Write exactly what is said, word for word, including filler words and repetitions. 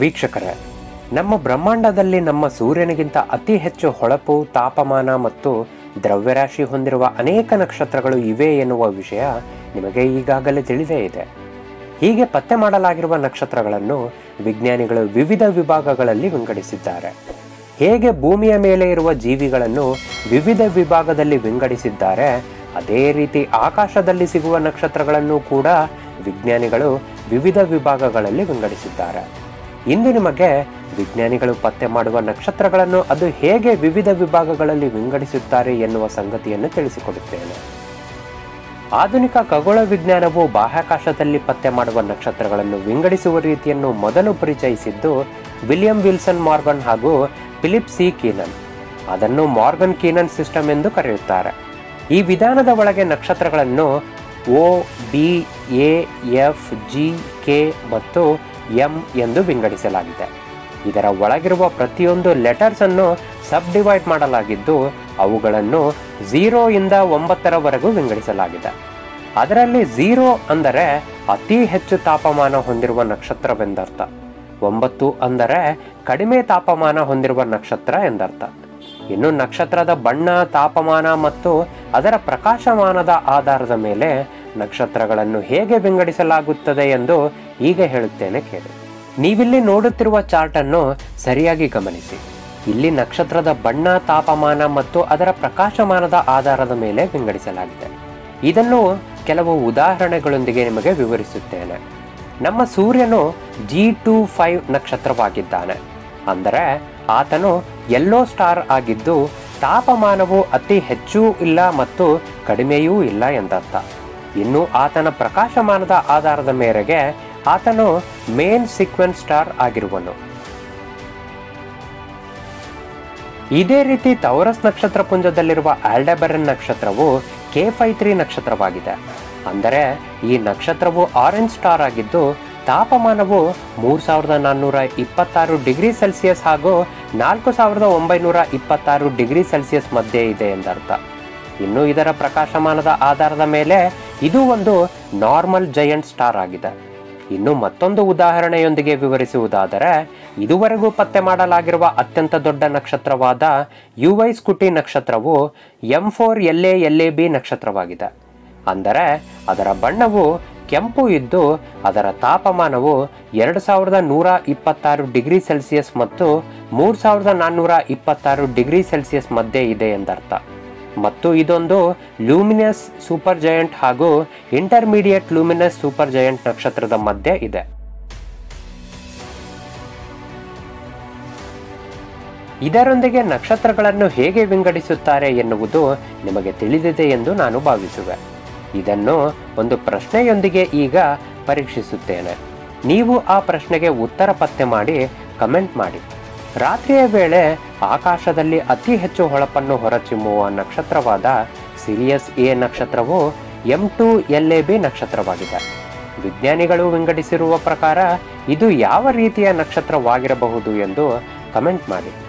ವೀಕ್ಷಕರೇ, ನಮ್ಮ ಬ್ರಹ್ಮಾಂಡದಲ್ಲಿ ನಮ್ಮ ಸೂರ್ಯನಿಗಿಂತ ಅತಿ ಹೆಚ್ಚು ಹೊಳಪು, ತಾಪಮಾನ ಮತ್ತು ದ್ರವ್ಯರಾಶಿ ಹೊಂದಿರುವ ಅನೇಕ ನಕ್ಷತ್ರಗಳು ಇವೆ ಎನ್ನುವ ವಿಷಯ ನಿಮಗೆ ಈಗಾಗಲೇ ತಿಳಿದೇ ಇದೆ. ಹೀಗೆ ಪತ್ತೆ ಮಾಡಲಾಗಿರುವ ನಕ್ಷತ್ರಗಳನ್ನು ವಿಜ್ಞಾನಿಗಳು ವಿವಿಧ ವಿಭಾಗಗಳಲ್ಲಿ ವಿಂಗಡಿಸಿದ್ದಾರೆ. ಹೇಗೆ ಭೂಮಿಯ ಮೇಲೆ ಇರುವ ಜೀವಿಗಳನ್ನು ವಿವಿಧ ವಿಭಾಗದಲ್ಲಿ ವಿಂಗಡಿಸಿದ್ದಾರೆ, ಅದೇ ರೀತಿ ಆಕಾಶದಲ್ಲಿ ಸಿಗುವ ನಕ್ಷತ್ರಗಳನ್ನು ಕೂಡ ವಿಜ್ಞಾನಿಗಳು ವಿವಿಧ ವಿಭಾಗಗಳಲ್ಲಿ ವಿಂಗಡಿಸಿದ್ದಾರೆ. ಇಂದು ನಿಮಗೆ ವಿಜ್ಞಾನಿಗಳು ಪತ್ತೆ ಮಾಡುವ ನಕ್ಷತ್ರಗಳನ್ನು ಅದು ಹೇಗೆ ವಿವಿಧ ವಿಭಾಗಗಳಲ್ಲಿ ವಿಂಗಡಿಸುತ್ತಾರೆ ಎನ್ನುವ ಸಂಗತಿಯನ್ನು ತಿಳಿಸಿಕೊಡುತ್ತೇನೆ. ಆಧುನಿಕ ಖಗೋಳ ವಿಜ್ಞಾನವು ಬಾಹ್ಯಾಕಾಶದಲ್ಲಿ ಪತ್ತೆ ಮಾಡುವ ನಕ್ಷತ್ರಗಳನ್ನು ವಿಂಗಡಿಸುವ ರೀತಿಯನ್ನು ಮೊದಲು ಪರಿಚಯಿಸಿದ್ದು ವಿಲಿಯಂ ವಿಲ್ಸನ್ ಮಾರ್ಗನ್ ಹಾಗೂ ಫಿಲಿಪ್ ಸಿ ಕೀನನ್. ಅದನ್ನು ಮಾರ್ಗನ್ ಕೀನನ್ ಸಿಸ್ಟಮ್ ಎಂದು ಕರೆಯುತ್ತಾರೆ. ಈ ವಿಧಾನದ ಒಳಗೆ ನಕ್ಷತ್ರಗಳನ್ನು O, B, A, F, G, K ಮತ್ತು ಎಂ ಎಂದು ವಿಂಗಡಿಸಲಾಗಿದೆ. ಇದರ ಒಳಗಿರುವ ಪ್ರತಿಯೊಂದು ಲೆಟರ್ಸನ್ನು ಸಬ್ ಡಿವೈಡ್ ಮಾಡಲಾಗಿದ್ದು ಅವುಗಳನ್ನು ಝೀರೋ ಇಂದ ಒಂಬತ್ತರವರೆಗೂ ವಿಂಗಡಿಸಲಾಗಿದೆ. ಅದರಲ್ಲಿ ಝೀರೋ ಅಂದರೆ ಅತಿ ಹೆಚ್ಚು ತಾಪಮಾನ ಹೊಂದಿರುವ ನಕ್ಷತ್ರವೆಂದರ್ಥ, ಒಂಬತ್ತು ಅಂದರೆ ಕಡಿಮೆ ತಾಪಮಾನ ಹೊಂದಿರುವ ನಕ್ಷತ್ರ ಎಂದರ್ಥ. ಇನ್ನು ನಕ್ಷತ್ರದ ಬಣ್ಣ, ತಾಪಮಾನ ಮತ್ತು ಅದರ ಪ್ರಕಾಶಮಾನದ ಆಧಾರದ ಮೇಲೆ ನಕ್ಷತ್ರಗಳನ್ನು ಹೇಗೆ ವಿಂಗಡಿಸಲಾಗುತ್ತದೆ ಎಂದು ಈಗ ಹೇಳುತ್ತೇನೆ, ಕೇಳಿ. ನೀವಿಲ್ಲಿ ನೋಡುತ್ತಿರುವ ಚಾರ್ಟನ್ನು ಸರಿಯಾಗಿ ಗಮನಿಸಿ. ಇಲ್ಲಿ ನಕ್ಷತ್ರದ ಬಣ್ಣ, ತಾಪಮಾನ ಮತ್ತು ಅದರ ಪ್ರಕಾಶಮಾನದ ಆಧಾರದ ಮೇಲೆ ವಿಂಗಡಿಸಲಾಗಿದೆ. ಇದನ್ನು ಕೆಲವು ಉದಾಹರಣೆಗಳೊಂದಿಗೆ ನಿಮಗೆ ವಿವರಿಸುತ್ತೇನೆ. ನಮ್ಮ ಸೂರ್ಯನು ಜಿ ಟೂ ಫೈವ್ ನಕ್ಷತ್ರವಾಗಿದ್ದಾನೆ. ಅಂದರೆ ಆತನು ಯೆಲ್ಲೋ ಸ್ಟಾರ್ ಆಗಿದ್ದು ತಾಪಮಾನವು ಅತಿ ಹೆಚ್ಚೂ ಇಲ್ಲ ಮತ್ತು ಕಡಿಮೆಯೂ ಇಲ್ಲ ಎಂದರ್ಥ. ಇನ್ನು ಆತನ ಪ್ರಕಾಶಮಾನದ ಆಧಾರದ ಮೇರೆಗೆ ಆತನು ಮೇನ್ ಸೀಕ್ವೆನ್ಸ್ ಸ್ಟಾರ್ ಆಗಿರುವನು. ಇದೇ ರೀತಿ ತೌರಸ್ ನಕ್ಷತ್ರ ಪುಂಜದಲ್ಲಿರುವ ಆಲ್ಡೆಬರನ್ ನಕ್ಷತ್ರವು ಕೆ ಫೈ ತ್ರೀ ನಕ್ಷತ್ರವಾಗಿದೆ. ಅಂದರೆ ಈ ನಕ್ಷತ್ರವು ಆರೆಂಜ್ ಸ್ಟಾರ್ ಆಗಿದ್ದು ತಾಪಮಾನವು ಮೂರು ಸಾವಿರದ ನಾನ್ನೂರ ಇಪ್ಪತ್ತಾರು ಡಿಗ್ರಿ ಸೆಲ್ಸಿಯಸ್ ಹಾಗೂ ನಾಲ್ಕು ಸಾವಿರದ ಒಂಬೈನೂರ ಇಪ್ಪತ್ತಾರು ಡಿಗ್ರಿ ಸೆಲ್ಸಿಯಸ್ ಮಧ್ಯೆ ಇದೆ ಎಂದರ್ಥ. ಇನ್ನು ಇದರ ಪ್ರಕಾಶಮಾನದ ಆಧಾರದ ಮೇಲೆ ಇದು ಒಂದು ನಾರ್ಮಲ್ ಜಯಂಟ್ ಸ್ಟಾರ್ ಆಗಿದೆ. ಇನ್ನು ಮತ್ತೊಂದು ಉದಾಹರಣೆಯೊಂದಿಗೆ ವಿವರಿಸುವುದಾದರೆ, ಇದುವರೆಗೂ ಪತ್ತೆ ಮಾಡಲಾಗಿರುವ ಅತ್ಯಂತ ದೊಡ್ಡ ನಕ್ಷತ್ರವಾದ ಯುವೈ ಸ್ಕುಟಿ ನಕ್ಷತ್ರವು M four L A L A B ನಕ್ಷತ್ರವಾಗಿದೆ. ಅಂದರೆ ಅದರ ಬಣ್ಣವು ಕೆಂಪು ಇದ್ದು ಅದರ ತಾಪಮಾನವು ಎರಡು ಸಾವಿರದ ನೂರ ಇಪ್ಪತ್ತಾರು ಡಿಗ್ರಿ ಸೆಲ್ಸಿಯಸ್ ಮತ್ತು ಮೂರು ಸಾವಿರದ ನಾನ್ನೂರ ಇಪ್ಪತ್ತಾರು ಡಿಗ್ರಿ ಸೆಲ್ಸಿಯಸ್ ಮಧ್ಯೆ ಇದೆ ಎಂದರ್ಥ. ಮತ್ತು ಇದೊಂದು ಲೂಮಿನಸ್ ಸೂಪರ್ ಜಯಂಟ್ ಹಾಗೂ ಇಂಟರ್ಮೀಡಿಯೇಟ್ ಲೂಮಿನಸ್ ಸೂಪರ್ ಜಯಂಟ್ ನಕ್ಷತ್ರದ ಮಧ್ಯೆ ಇದೆ. ಇದರೊಂದಿಗೆ ನಕ್ಷತ್ರಗಳನ್ನು ಹೇಗೆ ವಿಂಗಡಿಸುತ್ತಾರೆ ಎನ್ನುವುದು ನಿಮಗೆ ತಿಳಿದಿದೆ ಎಂದು ನಾನು ಭಾವಿಸುವೆ. ಇದನ್ನು ಒಂದು ಪ್ರಶ್ನೆಯೊಂದಿಗೆ ಈಗ ಪರೀಕ್ಷಿಸುತ್ತೇನೆ. ನೀವು ಆ ಪ್ರಶ್ನೆಗೆ ಉತ್ತರ ಪತ್ತೆ ಮಾಡಿ ಕಮೆಂಟ್ ಮಾಡಿ. ರಾತ್ರಿಯ ವೇಳೆ ಆಕಾಶದಲ್ಲಿ ಅತಿ ಹೆಚ್ಚು ಹೊಳಪನ್ನು ಹೊರಚಿಮ್ಮುವ ನಕ್ಷತ್ರವಾದ ಸಿರಿಯಸ್ ಎ ನಕ್ಷತ್ರವು M two L A B ನಕ್ಷತ್ರವಾಗಿದೆ. ವಿಜ್ಞಾನಿಗಳು ವಿಂಗಡಿಸಿರುವ ಪ್ರಕಾರ ಇದು ಯಾವ ರೀತಿಯ ನಕ್ಷತ್ರವಾಗಿರಬಹುದು ಎಂದು ಕಮೆಂಟ್ ಮಾಡಿ.